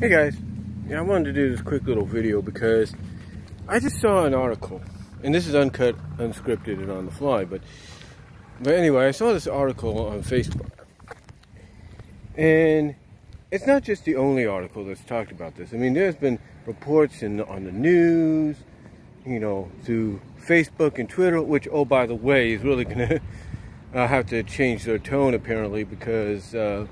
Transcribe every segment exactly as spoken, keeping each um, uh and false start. Hey guys, yeah, I wanted to do this quick little video because I just saw an article, and this is uncut, unscripted, and on the fly, but but anyway, I saw this article on Facebook, and it's not just the only article that's talked about this. I mean, there's been reports in the, on the news, you know, through Facebook and Twitter, which, oh, by the way, is really gonna uh, have to change their tone, apparently, because uh,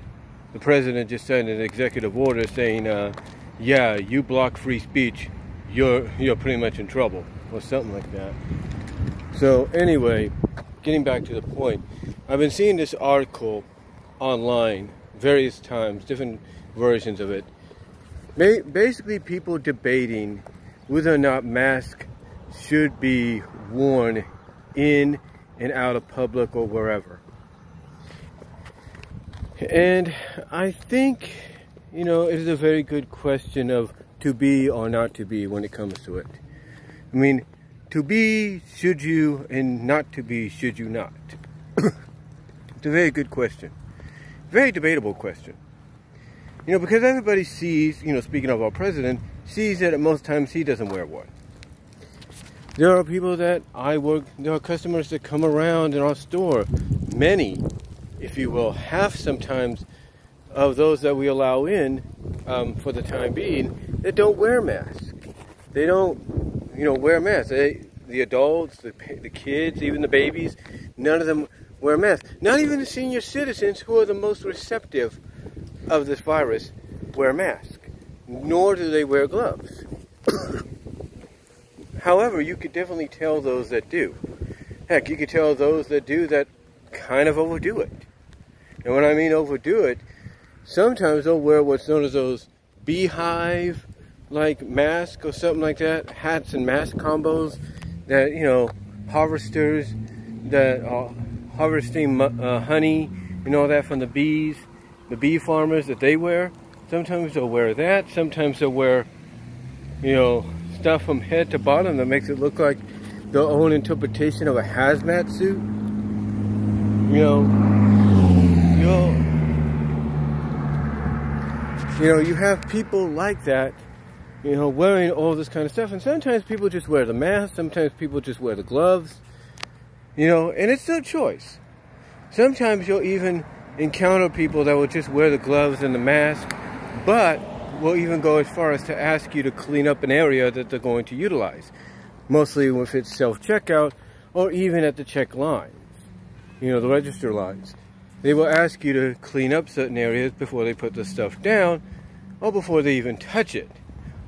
the president just signed an executive order saying, uh, yeah, you block free speech, you're you're pretty much in trouble, or something like that. So anyway, getting back to the point, I've been seeing this article online various times, different versions of it. Basically, people debating whether or not masks should be worn in and out of public or wherever. And I think, you know, it is a very good question of to be or not to be when it comes to it. I mean, to be, should you, and not to be, should you not? It's a very good question. Very debatable question. You know, because everybody sees, you know, speaking of our president, sees that at most times he doesn't wear one. There are people that I work, there are customers that come around in our store, many, if you will, half sometimes of those that we allow in um, for the time being, that don't wear masks. They don't, you know, wear masks. They, the adults, the, the kids, even the babies, none of them wear masks. Not even the senior citizens, who are the most receptive of this virus, wear masks. Nor do they wear gloves. However, you could definitely tell those that do. Heck, you could tell those that do that kind of overdo it. And when I mean overdo it, sometimes they'll wear what's known as those beehive like masks or something like that, hats and mask combos that, you know, harvesters that are harvesting uh, honey and all that from the bees, the bee farmers, that they wear. Sometimes they'll wear that, sometimes they'll wear, you know, stuff from head to bottom that makes it look like their own interpretation of a hazmat suit. You know, you know, you know, you have people like that, you know, wearing all this kind of stuff. And sometimes people just wear the mask. Sometimes people just wear the gloves, you know, and it's their choice. Sometimes you'll even encounter people that will just wear the gloves and the mask, but will even go as far as to ask you to clean up an area that they're going to utilize, mostly if it's self-checkout or even at the check line. You know, the register lines. They will ask you to clean up certain areas before they put the stuff down or before they even touch it,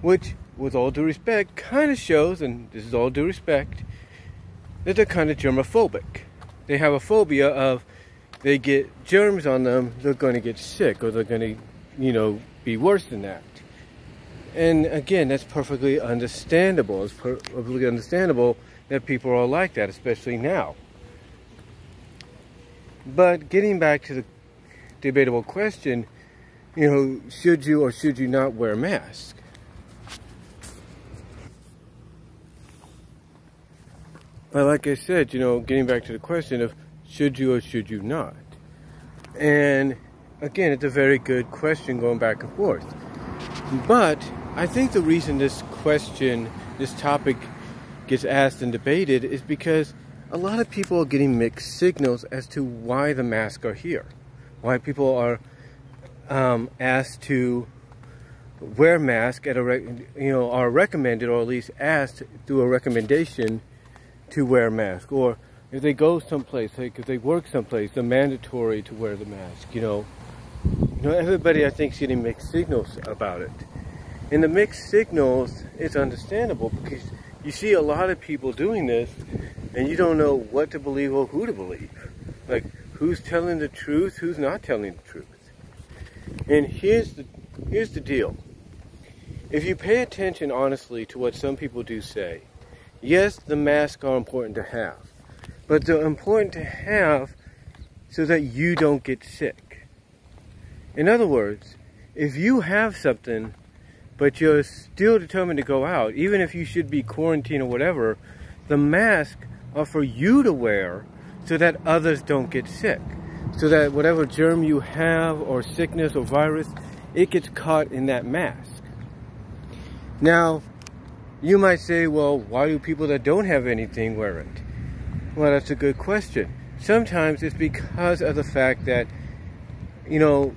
which, with all due respect, kind of shows, and this is all due respect, that they're kind of germophobic. They have a phobia of, they get germs on them, they're going to get sick, or they're going to, you know, be worse than that. And again, that's perfectly understandable. It's perfectly understandable that people are like that, especially now. But getting back to the debatable question, you know, should you or should you not wear a mask? But like I said, you know, getting back to the question of should you or should you not? And again, it's a very good question going back and forth. But I think the reason this question, this topic gets asked and debated is because a lot of people are getting mixed signals as to why the masks are here. Why people are um, asked to wear masks at a, rec you know, are recommended, or at least asked through a recommendation to wear masks. Or if they go someplace, like if they work someplace, they're mandatory to wear the mask, you know. You know, everybody, I think, is getting mixed signals about it. And the mixed signals is understandable because you see a lot of people doing this, and you don't know what to believe or who to believe. Like, who's telling the truth, who's not telling the truth. And here's the, here's the deal. If you pay attention honestly to what some people do say, yes, the masks are important to have. But they're important to have so that you don't get sick. In other words, if you have something, but you're still determined to go out, even if you should be quarantined or whatever, the mask are for you to wear so that others don't get sick. so that whatever germ you have or sickness or virus, it gets caught in that mass. Now, you might say, well, why do people that don't have anything wear it? Well, that's a good question. Sometimes it's because of the fact that, you know,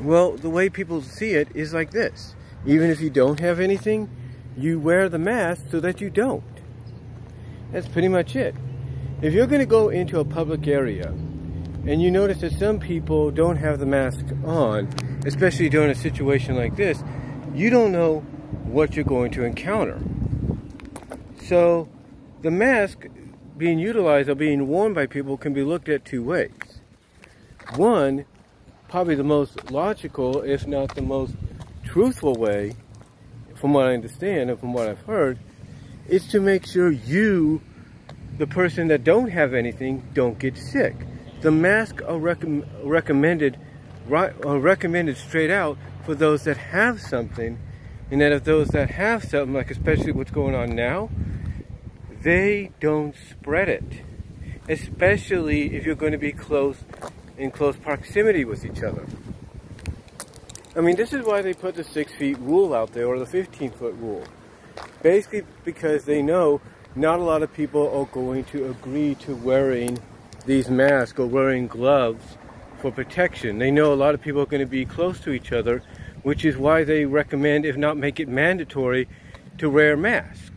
well, the way people see it is like this. Even if you don't have anything, you wear the mask so that you don't. That's pretty much it. If you're going to go into a public area and you notice that some people don't have the mask on, especially during a situation like this, you don't know what you're going to encounter. So the mask being utilized or being worn by people can be looked at two ways. One, probably the most logical, if not the most truthful way, from what I understand and from what I've heard, is to make sure you, the person that don't have anything, don't get sick. The masks are rec recommended, are recommended straight out for those that have something, and that if those that have something, like especially what's going on now, they don't spread it, especially if you're going to be close in close proximity with each other. I mean, this is why they put the six feet rule out there, or the fifteen foot rule. Basically because they know not a lot of people are going to agree to wearing these masks or wearing gloves for protection. They know a lot of people are going to be close to each other, which is why they recommend, if not make it mandatory, to wear masks.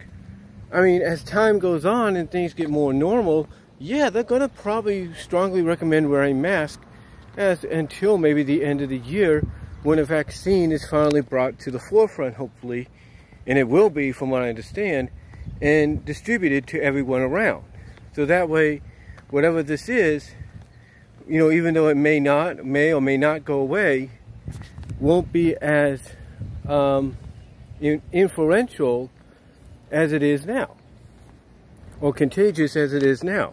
I mean, as time goes on and things get more normal, yeah, they're going to probably strongly recommend wearing masks as, until maybe the end of the year, when a vaccine is finally brought to the forefront, hopefully, and it will be, from what I understand, and distributed to everyone around. So that way, whatever this is, you know, even though it may not, may or may not go away, won't be as um, in influential as it is now, or contagious as it is now.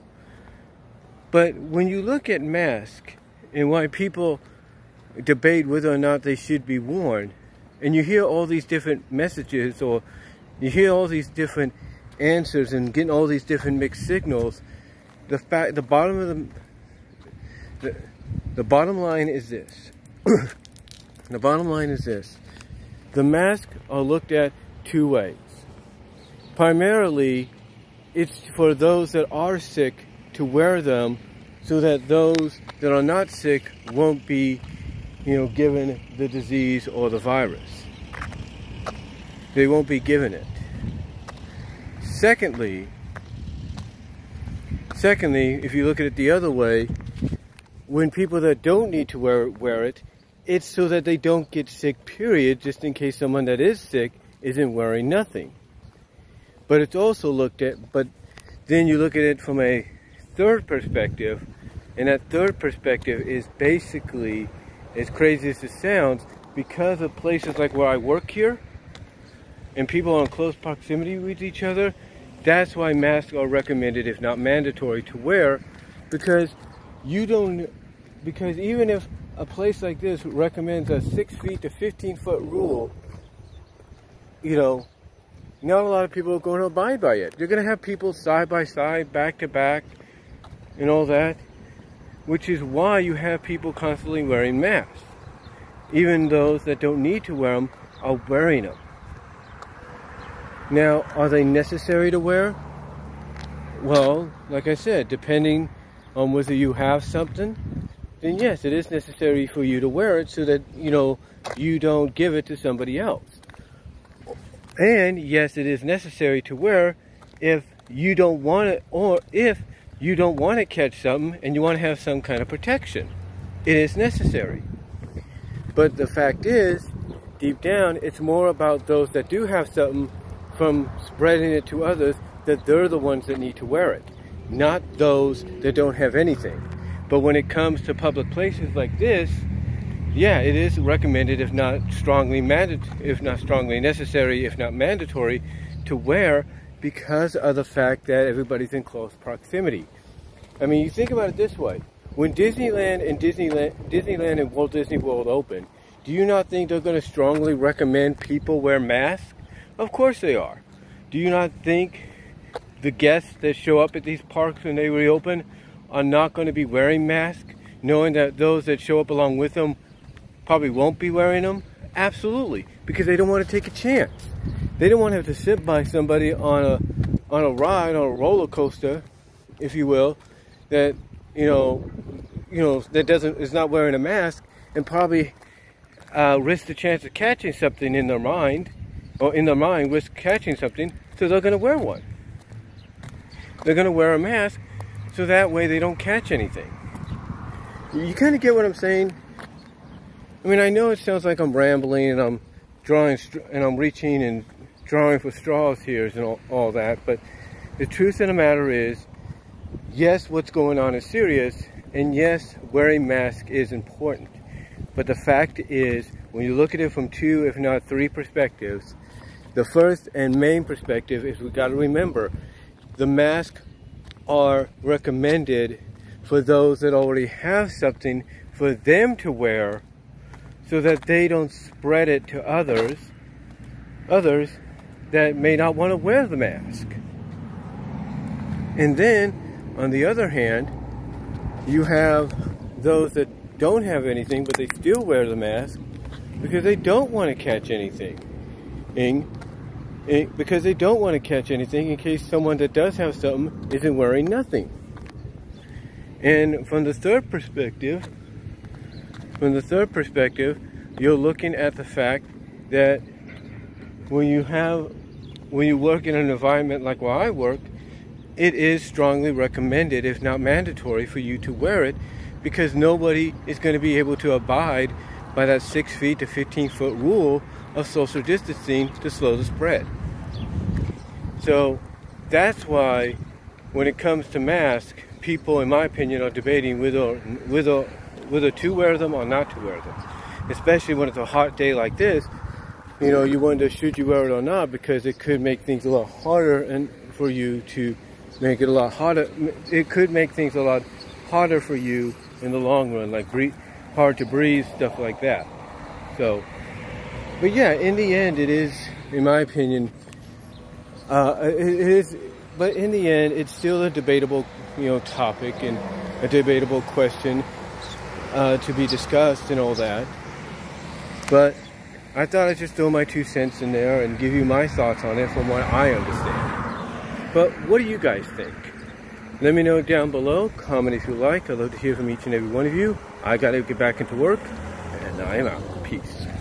But when you look at masks and why people debate whether or not they should be worn, and you hear all these different messages, or you hear all these different answers and getting all these different mixed signals, the fact, the bottom of the, the, the bottom line is this. The bottom line is this. The masks are looked at two ways. Primarily, it's for those that are sick to wear them so that those that are not sick won't be, you know, given the disease or the virus. They won't be given it. Secondly, secondly, if you look at it the other way, when people that don't need to wear it, wear it, it's so that they don't get sick, period, just in case someone that is sick isn't wearing nothing. But it's also looked at, but then you look at it from a third perspective, and that third perspective is basically, as crazy as it sounds, because of places like where I work here, and people are in close proximity with each other, that's why masks are recommended, if not mandatory, to wear, because you don't, because even if a place like this recommends a six feet to fifteen foot rule, you know, not a lot of people are going to abide by it. You're going to have people side by side, back to back, and all that, which is why you have people constantly wearing masks. Even those that don't need to wear them are wearing them. Now, are they necessary to wear? Well, like I said, depending on whether you have something, then yes, it is necessary for you to wear it so that, you know, you don't give it to somebody else. And yes, it is necessary to wear if you don't want it, or if you don't want to catch something and you want to have some kind of protection. It is necessary. But the fact is, deep down, it's more about those that do have something from spreading it to others, that they're the ones that need to wear it, not those that don't have anything. But when it comes to public places like this, yeah, it is recommended, if not strongly mandatory, if not strongly necessary, if not mandatory, to wear, because of the fact that everybody's in close proximity. I mean, you think about it this way. When Disneyland and Disneyland, Disneyland and Walt Disney World open, do you not think they're going to strongly recommend people wear masks? Of course they are. Do you not think the guests that show up at these parks when they reopen are not going to be wearing masks, knowing that those that show up along with them probably won't be wearing them? Absolutely, because they don't want to take a chance. They don't want to have to sit by somebody on a on a ride, on a roller coaster, if you will, that you know, you know that doesn't is not wearing a mask, and probably uh, risk the chance of catching something in their mind, or in their mind risk catching something. So they're going to wear one. They're going to wear a mask, so that way they don't catch anything. You kind of get what I'm saying? I mean, I know it sounds like I'm rambling and I'm drawing and I'm reaching and drawing for straws here and all, all that, but the truth of the matter is, yes, what's going on is serious, and yes, wearing masks is important. But the fact is, when you look at it from two, if not three perspectives, the first and main perspective is we got to remember the masks are recommended for those that already have something for them to wear, so that they don't spread it to others, others that may not want to wear the mask. And then, on the other hand, you have those that don't have anything, but they still wear the mask because they don't want to catch anything. Because they don't want to catch anything in case someone that does have something isn't wearing nothing. And from the third perspective, From the third perspective, you're looking at the fact that when you have, when you work in an environment like where I work, it is strongly recommended, if not mandatory, for you to wear it, because nobody is going to be able to abide by that six feet to fifteen foot rule of social distancing to slow the spread. So that's why, when it comes to masks, people, in my opinion, are debating with or with or whether to wear them or not to wear them. Especially when it's a hot day like this, you know, you wonder, should you wear it or not, because it could make things a lot harder and for you to make it a lot harder. It could make things a lot harder for you in the long run, like breathe, hard to breathe, stuff like that. So, but yeah, in the end, it is, in my opinion, uh, it is, but in the end, it's still a debatable, you know, topic and a debatable question. Uh, to be discussed and all that, but I thought I'd just throw my two cents in there and give you my thoughts on it from what I understand. But what do you guys think? Let me know down below. Comment if you like. I'd love to hear from each and every one of you. I gotta get back into work, and I am out. Peace.